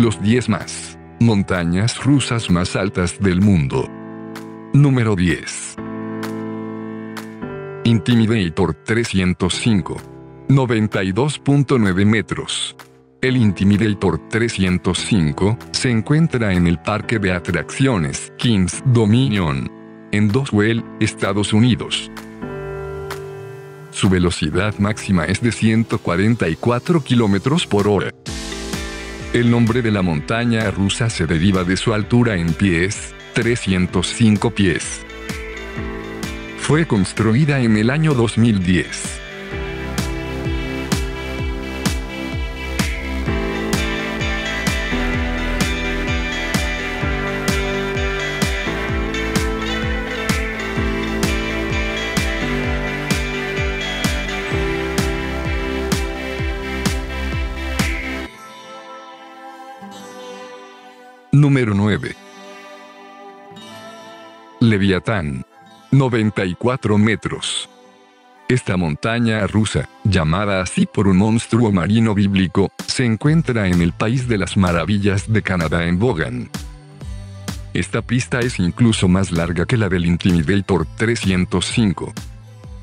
Los 10 más montañas rusas más altas del mundo. Número 10. Intimidator 305. 92.9 metros. El Intimidator 305 se encuentra en el parque de atracciones Kings Dominion, en Doswell, Estados Unidos. Su velocidad máxima es de 144 km por hora. El nombre de la montaña rusa se deriva de su altura en pies, 305 pies. Fue construida en el año 2010. Número 9. Leviatán. 94 metros. Esta montaña rusa, llamada así por un monstruo marino bíblico, se encuentra en el País de las Maravillas de Canadá en Vaughan. Esta pista es incluso más larga que la del Intimidator 305.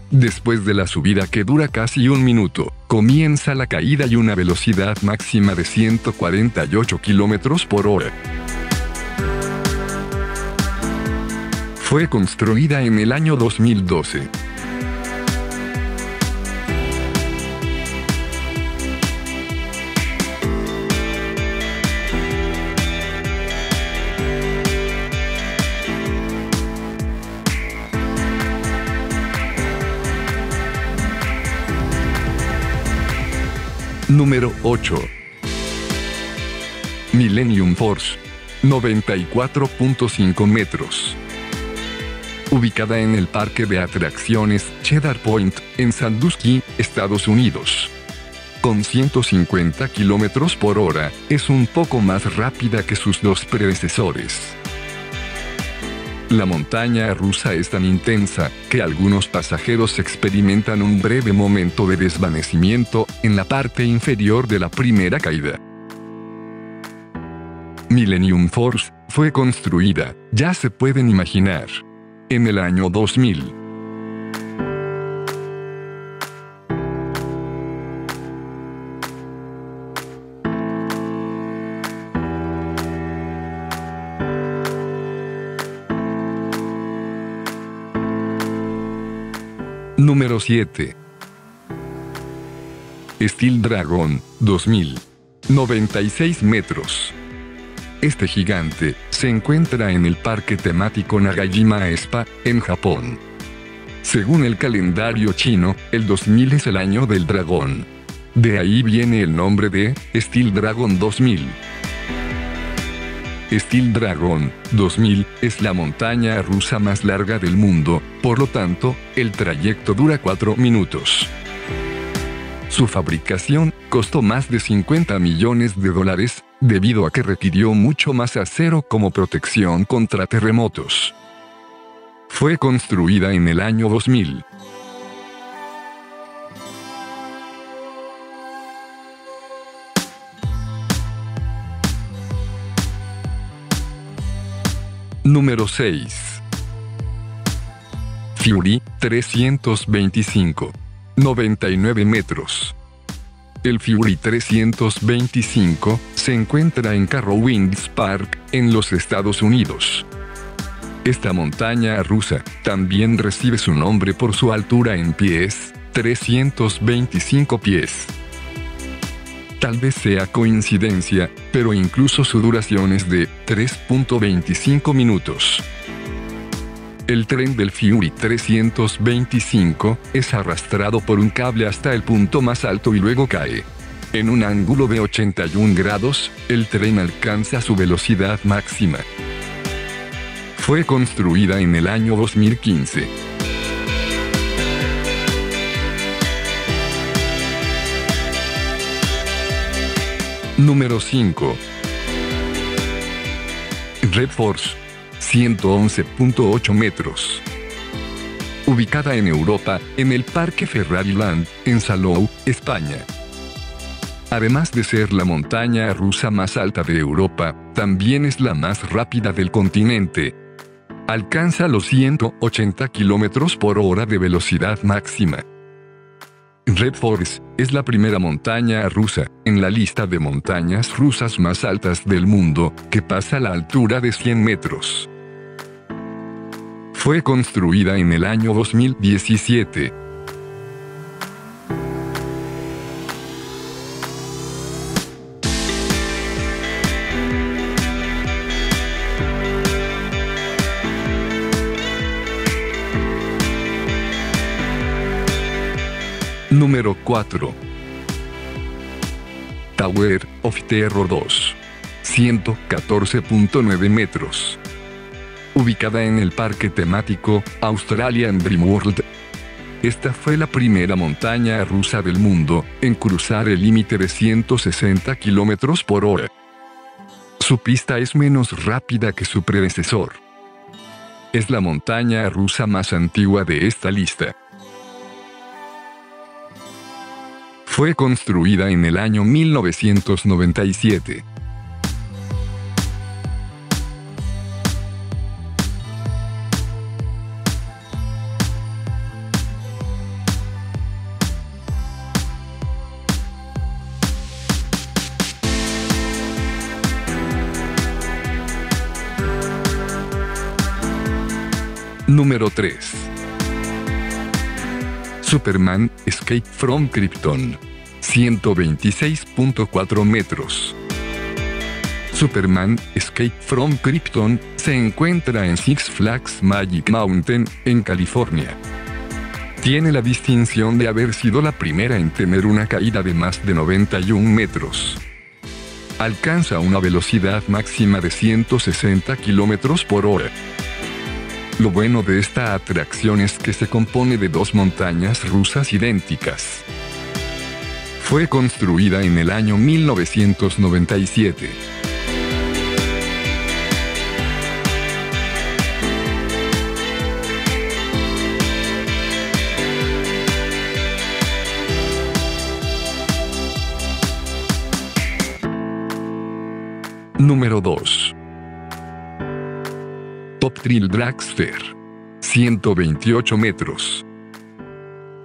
Después de la subida que dura casi un minuto, comienza la caída y una velocidad máxima de 148 km por hora. Fue construida en el año 2012. Número 8. Millennium Force. 94.5 metros. Ubicada en el parque de atracciones Cedar Point, en Sandusky, Estados Unidos. Con 150 km por hora, es un poco más rápida que sus dos predecesores. La montaña rusa es tan intensa, que algunos pasajeros experimentan un breve momento de desvanecimiento en la parte inferior de la primera caída. Millennium Force fue construida, ya se pueden imaginar, en el año 2000. Número 7. Steel Dragon 2000. 96 metros. Este gigante se encuentra en el parque temático Nagajima Spa, en Japón. Según el calendario chino, el 2000 es el año del dragón. De ahí viene el nombre de Steel Dragon 2000. Steel Dragon 2000 es la montaña rusa más larga del mundo, por lo tanto, el trayecto dura 4 minutos. Su fabricación costó más de $50 millones, debido a que requirió mucho más acero como protección contra terremotos. Fue construida en el año 2000. Número 6. Fury 325. 99 metros. El Fury 325 se encuentra en Carowinds Park, en los Estados Unidos. Esta montaña rusa también recibe su nombre por su altura en pies, 325 pies. Tal vez sea coincidencia, pero incluso su duración es de 3.25 minutos. El tren del Fury 325 es arrastrado por un cable hasta el punto más alto y luego cae. En un ángulo de 81 grados, el tren alcanza su velocidad máxima. Fue construida en el año 2015. Número 5. Red Force. 111.8 metros. Ubicada en Europa, en el parque Ferrari Land, en Salou, España. Además de ser la montaña rusa más alta de Europa, también es la más rápida del continente. Alcanza los 180 km por hora de velocidad máxima. Red Force es la primera montaña rusa, en la lista de montañas rusas más altas del mundo, que pasa la altura de 100 metros. Fue construida en el año 2017. Número 4. Tower of Terror 2. 114.9 metros. Ubicada en el parque temático Australian Dreamworld. Esta fue la primera montaña rusa del mundo en cruzar el límite de 160 km por hora. Su pista es menos rápida que su predecesor. Es la montaña rusa más antigua de esta lista. Fue construida en el año 1997. Número 3. Superman Escape from Krypton. 126.4 metros. Superman Escape from Krypton se encuentra en Six Flags Magic Mountain, en California. Tiene la distinción de haber sido la primera en tener una caída de más de 91 metros. Alcanza una velocidad máxima de 160 km por hora. Lo bueno de esta atracción es que se compone de dos montañas rusas idénticas. Fue construida en el año 1997. Número 2. Top Thrill Dragster. 128 metros.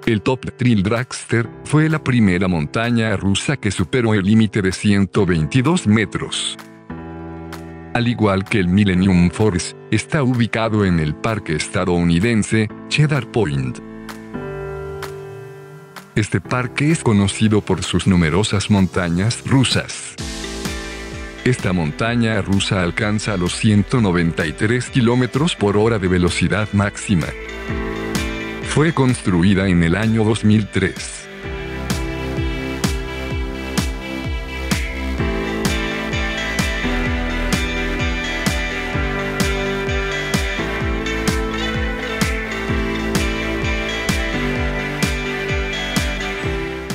El Top Thrill Dragster fue la primera montaña rusa que superó el límite de 122 metros. Al igual que el Millennium Force, está ubicado en el parque estadounidense Cedar Point. Este parque es conocido por sus numerosas montañas rusas. Esta montaña rusa alcanza los 193 km por hora de velocidad máxima. Fue construida en el año 2003.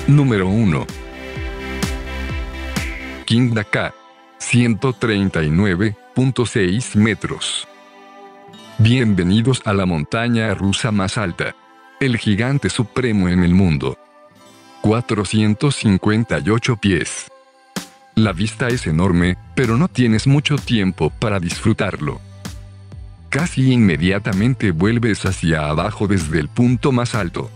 Número 1. Kingda Ka. 139.6 metros. Bienvenidos a la montaña rusa más alta. El gigante supremo en el mundo. 458 pies. La vista es enorme, pero no tienes mucho tiempo para disfrutarlo. Casi inmediatamente vuelves hacia abajo desde el punto más alto.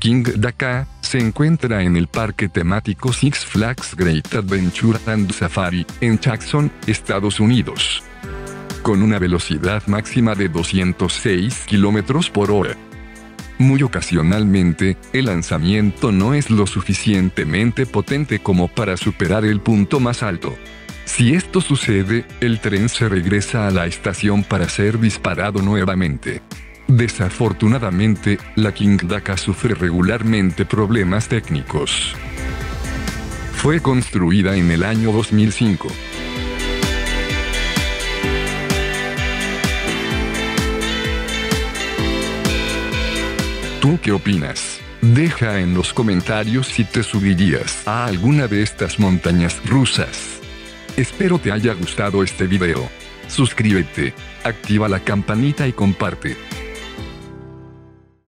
Kingda Ka se encuentra en el parque temático Six Flags Great Adventure and Safari, en Jackson, Estados Unidos. Con una velocidad máxima de 206 km por hora. Muy ocasionalmente, el lanzamiento no es lo suficientemente potente como para superar el punto más alto. Si esto sucede, el tren se regresa a la estación para ser disparado nuevamente. Desafortunadamente, la Kingda Ka sufre regularmente problemas técnicos. Fue construida en el año 2005. ¿Tú qué opinas? Deja en los comentarios si te subirías a alguna de estas montañas rusas. Espero te haya gustado este video. Suscríbete, activa la campanita y comparte.